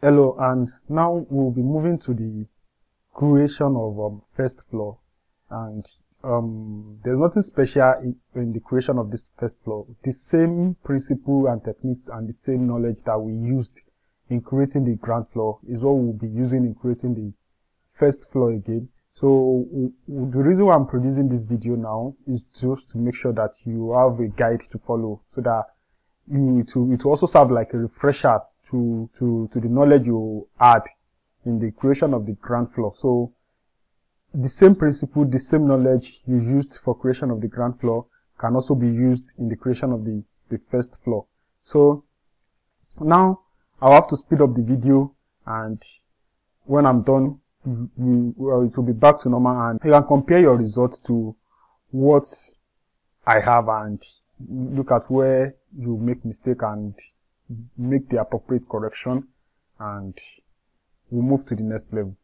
Hello, and now we'll be moving to the creation of first floor, and there's nothing special in the creation of this first floor. The same principle and techniques and the same knowledge that we used in creating the ground floor is what we'll be using in creating the first floor again. So the reason why I'm producing this video now is just to make sure that you have a guide to follow, so that it will also serve like a refresher to the knowledge you add in the creation of the ground floor. So the same principle, the same knowledge you used for creation of the ground floor can also be used in the creation of the first floor. So now I'll have to speed up the video, and when I'm done, it will be back to normal, and you can compare your results to what I have and look at where you make mistake and make the appropriate correction, and we'll move to the next level.